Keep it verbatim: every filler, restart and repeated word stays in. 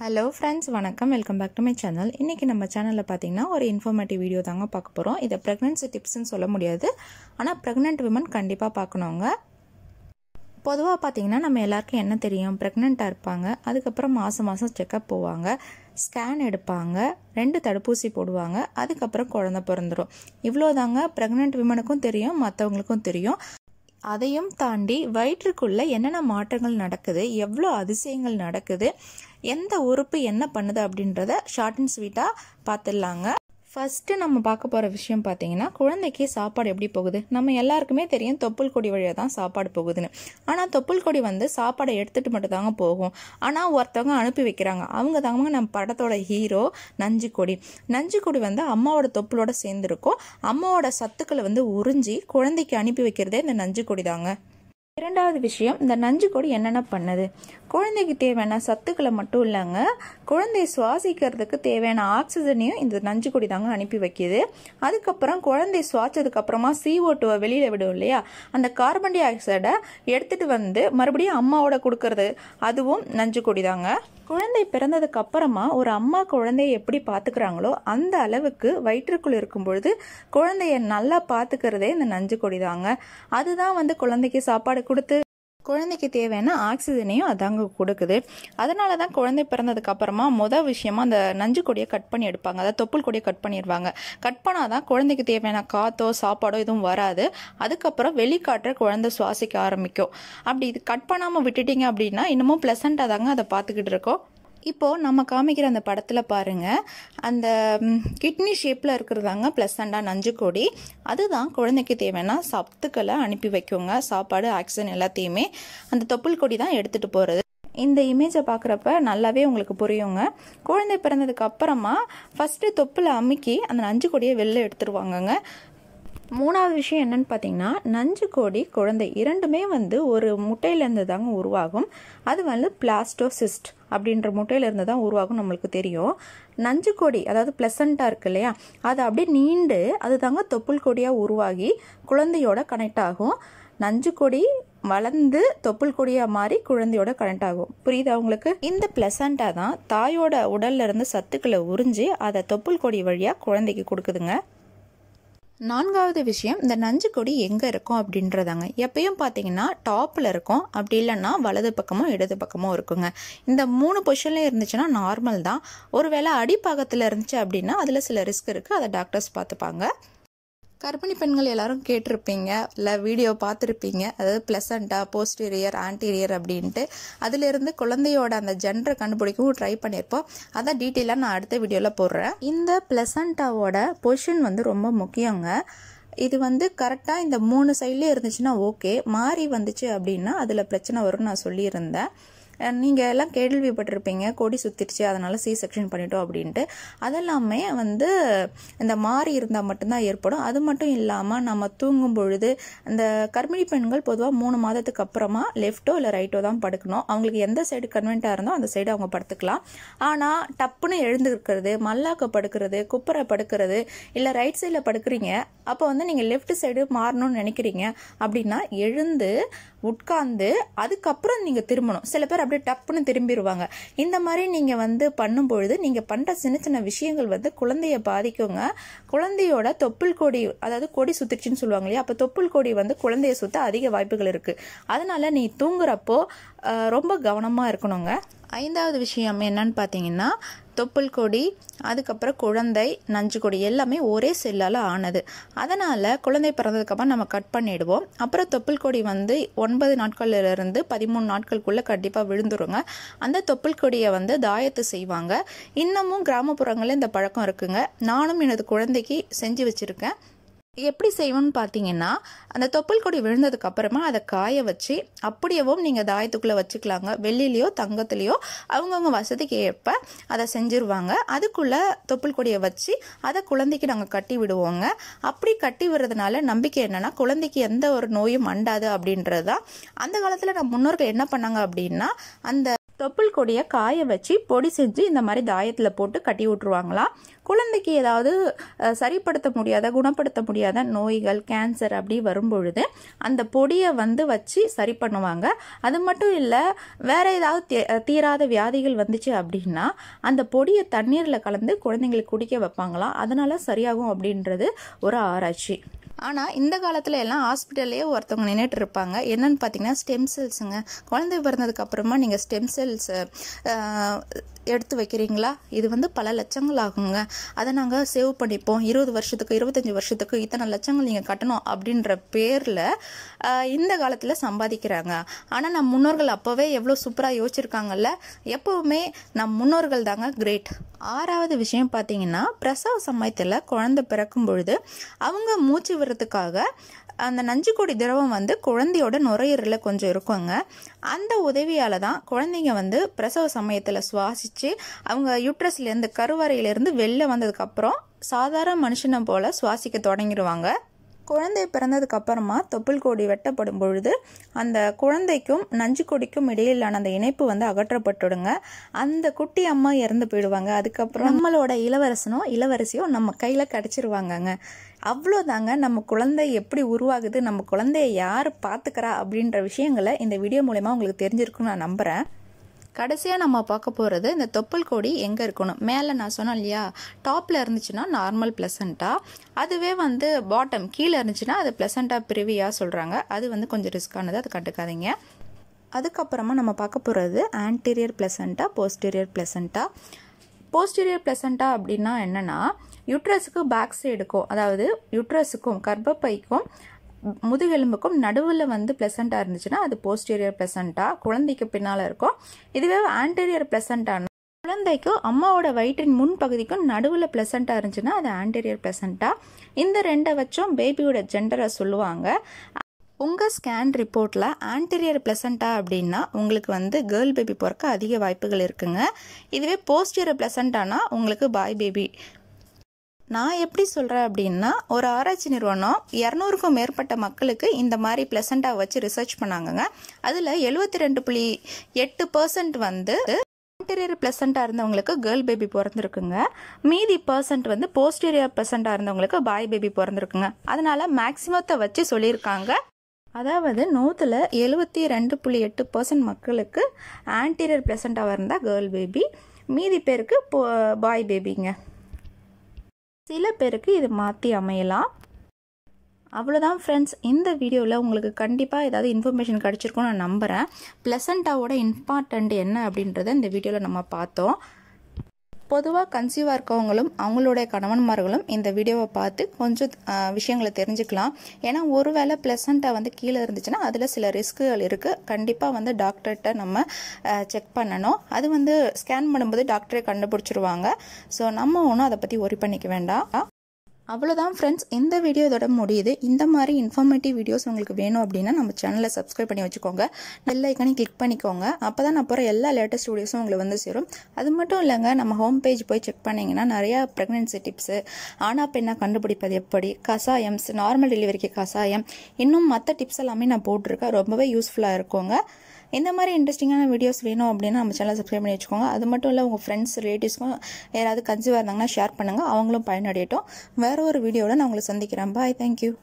Hello friends, welcome welcome back to my channel. இன்னைக்கு நம்ம சேனல்ல பாத்தீங்கன்னா ஒரு இன்ஃபர்மேட்டிவ் வீடியோ தாங்க பார்க்க போறோம். இது பிரெக்னன்சி டிப்ஸ் னு சொல்ல முடியாது. ஆனா பிரெக்னன்ட் விமன் கண்டிப்பா பார்க்கணும்ங்க. பொதுவா பாத்தீங்கன்னா நம்ம எல்லாருக்கும் என்ன தெரியும்? பிரெக்னன்ட்டா இருப்பாங்க. அதுக்கு அப்புறம் மாசம் மாசம் செக்கப் போவாங்க. ஸ்கேன் எடுப்பாங்க. ரெண்டு தடுப்பூசி போடுவாங்க. அதுக்கு அப்புறம் குழந்தை பிறந்துரும். இவ்ளோதாங்க பிரெக்னன்ட் விமனுக்கும் தெரியும், மத்தவங்களுக்கும் தெரியும். அதையும் தாண்டி வயிற்றுக்குள்ள என்னென்ன மாற்றங்கள் நடக்குது, எவ்வளோ அதிசயங்கள் நடக்குது, எந்த உறுப்பு என்ன பண்ணுது அப்படின்றத ஷார்ட் அண்ட் ஸ்வீட்டாக பார்த்துடலாங்க. ஃபர்ஸ்ட் நம்ம பார்க்க போகிற விஷயம் பார்த்தீங்கன்னா குழந்தைக்கு சாப்பாடு எப்படி போகுது. நம்ம எல்லாருக்குமே தெரியும் தொப்புள் கொடி வழியாக தான் சாப்பாடு போகுதுன்னு. ஆனால் தொப்புள் கொடி வந்து சாப்பாடை எடுத்துகிட்டு மட்டும் தாங்க போகும். ஆனால் ஒருத்தவங்க அனுப்பி வைக்கிறாங்க. அவங்க தாங்க நம்ம படத்தோட ஹீரோ நஞ்சு கொடி. நஞ்சு கொடி வந்து அம்மாவோட தொப்புளோட சேர்ந்துருக்கும். அம்மாவோட சத்துக்களை வந்து உறிஞ்சி குழந்தைக்கு அனுப்பி வைக்கிறதே இந்த நஞ்சு கொடி தாங்க. இரண்டாவது விஷயம், இந்த நஞ்சு கொடி என்னென்ன பண்ணுது? குழந்தைக்கு தேவையான சத்துக்களை மட்டும் இல்லைங்க, குழந்தைய சுவாசிக்கிறதுக்கு தேவையான ஆக்சிஜனையும் இந்த நஞ்சு கொடி தாங்க அனுப்பி வைக்கிது. அதுக்கப்புறம் குழந்தை சுவாச்சதுக்கு அப்புறமா சிஓ டூவை வெளியில் விடும் இல்லையா, அந்த கார்பன் டை ஆக்சைடை எடுத்துகிட்டு வந்து மறுபடியும் அம்மாவோட கொடுக்கறது, அதுவும் நஞ்சு கொடி தாங்க. குழந்தை பிறந்ததுக்கு அப்புறமா ஒரு அம்மா குழந்தைய எப்படி பார்த்துக்கிறாங்களோ அந்த அளவுக்கு வயிற்றுக்குள் இருக்கும் பொழுது குழந்தைய நல்லா பார்த்துக்கிறதே இந்த நஞ்சு கொடி தாங்க. அதுதான் வந்து குழந்தைக்கு சாப்பாடு கொடுத்து குழந்தைக்கு தேவையான ஆக்சிஜனையும் அதாங்க கொடுக்குது. அதனால தான் குழந்தை பிறந்ததுக்கு அப்புறமா மொதல் விஷயமா அந்த நஞ்சு கொடியை கட் பண்ணி எடுப்பாங்க. அதாவது தொப்புள் கொடியை கட் பண்ணிடுவாங்க. கட் பண்ணால் தான் குழந்தைக்கு தேவையான காற்றோ சாப்பாடோ எதுவும் வராது. அதுக்கப்புறம் வெளிக்காற்ற குழந்தை சுவாசிக்க ஆரம்பிக்கும். அப்படி இது கட் பண்ணாமல் விட்டுட்டிங்க அப்படின்னா இன்னமும் ப்ளசண்ட்டாக தாங்க அதை பார்த்துக்கிட்டு இருக்கோம். இப்போது நம்ம காமிக்கிற அந்த படத்தில் பாருங்கள், அந்த கிட்னி ஷேப்பில் இருக்கிறதாங்க ப்ளசண்டா நஞ்சு கொடி. அதுதான் குழந்தைக்கு தேவைன்னா சத்துக்களை அனுப்பி வைக்குங்க, சாப்பாடு ஆக்சிஜன் எல்லாத்தையுமே அந்த தொப்புள் கொடி தான் எடுத்துகிட்டு போகிறது. இந்த இமேஜை பார்க்குறப்ப நல்லாவே உங்களுக்கு புரியுங்க. குழந்தை பிறந்ததுக்கு அப்புறமா ஃபஸ்ட்டு தொப்புளை அமுக்கி அந்த நஞ்சு கொடியை வெளில எடுத்துருவாங்கங்க. மூணாவது விஷயம் என்னன்னு பார்த்தீங்கன்னா, நஞ்சு கொடி குழந்தை இரண்டுமே வந்து ஒரு முட்டையிலேருந்து தாங்க உருவாகும். அது வந்து பிளாஸ்டோசிஸ்ட் அப்படின்ற முட்டையிலேருந்து தான் உருவாகும். நம்மளுக்கு தெரியும் நஞ்சு கொடி அதாவது பிளசண்டாக இருக்கு இல்லையா, அது அப்படியே நீண்டு அது தாங்க தொப்புள் கொடியாக உருவாகி குழந்தையோட கனெக்ட் ஆகும். நஞ்சு கொடி வளர்ந்து தொப்புள் கொடியா மாறி குழந்தையோட கனெக்ட் ஆகும். புரியுதா உங்களுக்கு? இந்த பிளசண்டா தான் தாயோட உடல்ல இருந்து சத்துக்களை உறிஞ்சி அதை தொப்புள் கொடி வழியாக குழந்தைக்கு கொடுக்குதுங்க. நான்காவது விஷயம், இந்த நஞ்சு கொடி எங்கே இருக்கும் அப்படின்றதாங்க. எப்பயும் பார்த்தீங்கன்னா டாப்பில் இருக்கும், அப்படி இல்லைன்னா வலது பக்கமும் இடது பக்கமும் இருக்குங்க. இந்த மூணு பொசிஷன்லேயும் இருந்துச்சுன்னா நார்மல் தான். ஒருவேளை அடிப்பாகத்தில் இருந்துச்சு அப்படின்னா அதில் சில ரிஸ்க் இருக்குது, அதை டாக்டர்ஸ் பார்த்துப்பாங்க. கர்ப்பிணி பெண்கள் எல்லாரும் கேட்டிருப்பீங்க இல்லை வீடியோ பார்த்துருப்பீங்க, அதாவது பிளசண்டா போஸ்டீரியர் ஆன்டீரியர் அப்படின்ட்டு அதிலிருந்து குழந்தையோட அந்த ஜெண்டரை கண்டுபிடிக்கவும் ட்ரை பண்ணியிருப்போம். அதான் டீட்டெயிலாக நான் அடுத்த வீடியோவில் போடுறேன். இந்த பிளசண்டாவோட பொசிஷன் வந்து ரொம்ப முக்கியங்க. இது வந்து கரெக்டாக இந்த மூணு சைட்லேயே இருந்துச்சுன்னா ஓகே, மாறி வந்துச்சு அப்படின்னா அதில் பிரச்சனை வரும்னு நான் சொல்லியிருந்தேன். நீங்கள் எல்லாம் கேள்விப்பட்டிருப்பீங்க கொடி சுற்றிடுச்சு அதனால் சி செக்ஷன் பண்ணிட்டோம் அப்படின்ட்டு. அதெல்லாமே வந்து இந்த மாறி இருந்தால் மட்டும்தான் ஏற்படும். அது மட்டும் இல்லாமல் நம்ம தூங்கும் பொழுது இந்த கர்ப்பிணி பெண்கள் பொதுவாக மூணு மாதத்துக்கு அப்புறமா லெஃப்ட்டோ இல்லை ரைட்டோ தான் படுக்கணும். அவங்களுக்கு எந்த சைடு கன்வென்ட்டாக இருந்தோ அந்த சைடு அவங்க படுத்துக்கலாம். ஆனால் டப்புன்னு எழுந்துருக்கிறது, மல்லாக்க படுக்கிறது, குப்புற படுக்கிறது, இல்லை ரைட் சைடில் படுக்கிறீங்க, அப்போ வந்து நீங்கள் லெஃப்ட் சைடு மாறணும்னு நினைக்கிறீங்க அப்படின்னா எழுந்து உட்கார்ந்து அதுக்கப்புறம் நீங்கள் திரும்பணும். சில பேர் அப்படியே டப்புன்னு திரும்பிடுவாங்க. இந்த மாதிரி நீங்கள் வந்து பண்ணும்பொழுது நீங்கள் பண்ணுற சின்ன சின்ன விஷயங்கள் வந்து குழந்தைய பாதிக்குங்க. குழந்தையோட தொப்புள் கொடி அதாவது கொடி சுத்திடுச்சுன்னு சொல்லுவாங்க இல்லையா, அப்போ தொப்புள் கொடி வந்து குழந்தைய சுற்ற அதிக வாய்ப்புகள் இருக்குது. அதனால் நீ தூங்குறப்போ ரொம்ப கவனமாக இருக்கணுங்க. ஐந்தாவது விஷயம் என்னன்னு பார்த்தீங்கன்னா, தொப்புள் கொடி அதுக்கப்புறம் குழந்தை நஞ்சு கொடி எல்லாமே ஒரே செல்லால் ஆனது. அதனால் குழந்தை பிறந்ததுக்கப்புறம் நம்ம கட் பண்ணிடுவோம். அப்புறம் தொப்புள் கொடி வந்து ஒன்பது நாட்கள்லேருந்து பதிமூணு நாட்களுக்குள்ளே கண்டிப்பாக விழுந்துருங்க. அந்த தொப்புள் கொடியை வந்து தாயத்து செய்வாங்க. இன்னமும் கிராமப்புறங்களில் இந்த பழக்கம் இருக்குங்க. நானும் எனது குழந்தைக்கு செஞ்சு வச்சுருக்கேன். எப்படி செய்வோம்னு பார்த்தீங்கன்னா, அந்த தொப்புள் கொடி விழுந்ததுக்கு அப்புறமா அதை காய வச்சு அப்படியேவும் நீங்கள் தாயத்துக்குள்ளே வச்சுக்கலாங்க. வெள்ளிலேயோ தங்கத்துலேயோ அவங்கவுங்க வசதிக்கு ஏற்ப அதை செஞ்சுருவாங்க. அதுக்குள்ளே தொப்புள் கொடியை வச்சு அதை குழந்தைக்கு நாங்கள் கட்டி விடுவோங்க. அப்படி கட்டி விடுறதுனால நம்பிக்கை என்னென்னா குழந்தைக்கு எந்த ஒரு நோயும் அண்டாது அப்படின்றது தான். அந்த காலத்தில் நம்ம முன்னோர்கள் என்ன பண்ணாங்க அப்படின்னா, அந்த தொப்புள் கொடியை காய வச்சு பொடி செஞ்சு இந்த மாதிரி தாயத்தில் போட்டு கட்டி விட்டுருவாங்களாம். குழந்தைக்கு ஏதாவது சரிப்படுத்த முடியாத குணப்படுத்த முடியாத நோய்கள் கேன்சர் அப்படி வரும்பொழுது அந்த பொடியை வந்து வச்சு சரி பண்ணுவாங்க. அது மட்டும் இல்லை, வேறு ஏதாவது தீராத வியாதிகள் வந்துச்சு அப்படின்னா அந்த பொடியை தண்ணீரில் கலந்து குழந்தைங்களுக்கு குடிக்க வைப்பாங்களாம். அதனால் சரியாகும் அப்படின்றது ஒரு ஆராய்ச்சி. ஆனால் இந்த காலத்தில் எல்லாம் ஹாஸ்பிட்டல்லையே ஒருத்தவங்க நின்றுட்டு இருப்பாங்க. என்னென்னு பார்த்தீங்கன்னா ஸ்டெம் செல்ஸுங்க. குழந்தை பிறந்ததுக்கப்புறமா நீங்கள் ஸ்டெம் செல்ஸ் எடுத்து வைக்கிறீங்களா, இது வந்து பல லட்சங்கள் ஆகுங்க. அதை நாங்கள் சேவ் பண்ணிப்போம், இருபது வருஷத்துக்கு இருபத்தஞ்சி வருஷத்துக்கு இத்தனை லட்சங்கள் நீங்கள் கட்டணும் அப்படின்ற பேரில் இந்த காலத்தில் சம்பாதிக்கிறாங்க. ஆனால் நம் முன்னோர்கள் அப்போவே எவ்வளோ சூப்பராக யோசிச்சிருக்காங்கல்ல. எப்போவுமே நம் முன்னோர்கள் தாங்க கிரேட். ஆறாவது விஷயம் பார்த்தீங்கன்னா பிரசவ சமயத்தில் குழந்தை பிறக்கும் பொழுது அவங்க மூச்சு விடுறதுக்காக அந்த நஞ்சு கொடி திரவம் வந்து குழந்தையோட நுரையீரலில் கொஞ்சம் இருக்குங்க. அந்த உதவியால் தான் குழந்தைங்க வந்து பிரசவ சமயத்தில் சுவாசித்து அவங்க யூட்ரஸ்லேருந்து கருவறையிலேருந்து வெளில வந்ததுக்கப்புறம் சாதாரண மனுஷனை போல் சுவாசிக்க தொடங்கிடுவாங்க. குழந்தை பிறந்ததுக்கு அப்புறமா தொப்புள் கொடி வெட்டப்படும் பொழுது அந்த குழந்தைக்கும் நஞ்சு கொடிக்கும் இடையிலான அந்த இணைப்பு வந்து அகற்றப்பட்டுடுங்க. அந்த குட்டி அம்மா இறந்து போயிடுவாங்க. அதுக்கப்புறம் நம்மளோட இளவரசனோ இளவரசியோ நம்ம கையில் கிடச்சிருவாங்கங்க. அவ்வளோதாங்க நம்ம குழந்தை எப்படி உருவாகுது, நம்ம குழந்தைய யார் பார்த்துக்கிறா அப்படின்ற விஷயங்களை இந்த வீடியோ மூலமா உங்களுக்கு தெரிஞ்சிருக்குன்னு நான் நம்புகிறேன். கடைசியாக நம்ம பார்க்க போகிறது இந்த தொப்புள் கொடி எங்கே இருக்கணும். மேலே நான் சொன்னேன் இல்லையா, டாப்பில் இருந்துச்சுன்னா நார்மல் ப்ளசண்ட்டாக, அதுவே வந்து பாட்டம் கீழே இருந்துச்சுன்னா அது ப்ளசண்ட்டாக பிரிவியாக சொல்கிறாங்க. அது வந்து கொஞ்சம் ரிஸ்க்கானது, அது கண்டுக்காதீங்க. அதுக்கப்புறமா நம்ம பார்க்க போகிறது ஆன்டீரியர் ப்ளசண்ட்டாக போஸ்டீரியர் ப்ளசண்ட்டாக. போஸ்டீரியர் ப்ளசண்ட்டாக அப்படின்னா என்னென்னா யுட்ரஸுக்கும் பேக் சைடுக்கும், அதாவது யுட்ரஸுக்கும் கர்ப்பப்பைக்கும் முதுகெலும்புக்கும் நடுவில் வந்து பிளசண்டாக இருந்துச்சுன்னா அது போஸ்டீரியர் பிளசண்டாக குழந்தைக்கு பின்னால் இருக்கும். இதுவே ஆன்டீரியர் பிளசண்டாக குழந்தைக்கு அம்மாவோட வயிற்றின் முன் பகுதிக்கும் நடுவில் பிளசண்டாக இருந்துச்சுன்னா அது ஆன்டீரியர் பிளசண்டாக. இந்த ரெண்டை வச்சும் பேபியோட ஜெண்டரை சொல்லுவாங்க. உங்கள் ஸ்கேன் ரிப்போர்ட்டில் ஆன்டீரியர் பிளசண்டா அப்படின்னா உங்களுக்கு வந்து கேர்ள் பேபி பிறக்க அதிக வாய்ப்புகள் இருக்குங்க. இதுவே போஸ்டீரியர் பிளசண்டானா உங்களுக்கு பாய் பேபி. நான் எப்படி சொல்கிறேன் அப்படின்னா, ஒரு ஆராய்ச்சி நிறுவனம் இரநூறுக்கும் மேற்பட்ட மக்களுக்கு இந்த மாதிரி பிளசண்டாக வச்சு ரிசர்ச் பண்ணாங்கங்க. அதில் எழுபத்தி ரெண்டு புள்ளி எட்டு பர்சன்ட் வந்து ஆன்டீரியர் பிளசண்டாக இருந்தவங்களுக்கு கேர்ள் பேபி பிறந்திருக்குங்க. மீதி பர்சன்ட் வந்து போஸ்டீரியர் பிளசண்டாக இருந்தவங்களுக்கு பாய் பேபி பிறந்திருக்குங்க. அதனால் மேக்சிமத்தை வச்சு சொல்லியிருக்காங்க. அதாவது நூற்றில் எழுபத்தி ரெண்டு புள்ளி எட்டு பர்சன்ட் மக்களுக்கு ஆன்டீரியர் பிளசண்டாக இருந்தால் கேர்ள் பேபி, மீதி பேருக்கு போ பாய் பேபிங்க. சில பேருக்கு இது மாற்றி அமையலாம். அவ்வளோதான் ஃப்ரெண்ட்ஸ், இந்த வீடியோவில் உங்களுக்கு கண்டிப்பாக ஏதாவது இன்ஃபர்மேஷன் கிடச்சிருக்கும்னு நான் நம்புகிறேன். பிளசண்டாவோட இம்பார்ட்டண்ட் என்ன அப்படின்றத இந்த வீடியோவில் நம்ம பார்த்தோம். பொதுவாக கன்சீவாக இருக்கவங்களும் அவங்களுடைய கணவன்மார்களும் இந்த வீடியோவை பார்த்து கொஞ்சம் விஷயங்களை தெரிஞ்சுக்கலாம். ஏன்னா ஒரு வேளை பிளசண்டாக வந்து கீழே இருந்துச்சுன்னா அதில் சில ரிஸ்க்குகள் இருக்குது. கண்டிப்பாக வந்து டாக்டர்கிட்ட நம்ம செக் பண்ணணும். அது வந்து ஸ்கேன் பண்ணும்போது டாக்டரை கண்டுபிடிச்சிருவாங்க. ஸோ நம்ம ஒன்றும் அதை பற்றி ஒரி பண்ணிக்க வேண்டாம். அவ்வளோதான் ஃப்ரெண்ட்ஸ், இந்த வீடியோ இதோட முடியுது. இந்த மாதிரி இன்ஃபர்மேட்டிவ் வீடியோஸ் உங்களுக்கு வேணும் அப்படின்னா நம்ம சேனலை சப்ஸ்கிரைப் பண்ணி வச்சுக்கோங்க. பெல் ஐக்கானே கிளிக் பண்ணிக்கோங்க. அப்போ தான் நான் போகிற எல்லா லேட்டஸ்ட் வீடியோஸும் உங்களுக்கு வந்து சேரும். அது மட்டும் இல்லைங்க, நம்ம ஹோம் பேஜ் போய் செக் பண்ணிங்கன்னா நிறையா ப்ரெக்னென்சி டிப்ஸு, ஆனா பெண்ணா கண்டுபிடிப்பது எப்படி, கசாயம்ஸ், நார்மல் டெலிவரிக்கு கசாயம், இன்னும் மற்ற டிப்ஸ் எல்லாமே நான் போட்டிருக்கேன். ரொம்பவே யூஸ்ஃபுல்லாக இருக்குங்க. இந்த மாதிரி இன்ட்ரெஸ்டிங்கான வீடியோஸ் வேணும் அப்படின்னா நம்ம சேனலை சப்ஸ்கிரைப் பண்ணி வச்சுக்கோங்க. அது மட்டும் இல்லை, உங்கள் ஃப்ரெண்ட்ஸ் ரிலேட்டிவ்ஸ்க்கும் யாராவது கன்சீவாக இருந்தாங்கன்னா ஷேர் பண்ணுங்கள், அவங்களும் பயனடையட்டும். வேறு ஒரு வீடியோவில் நான் உங்களை சந்திக்கிறேன். Bye, thank you.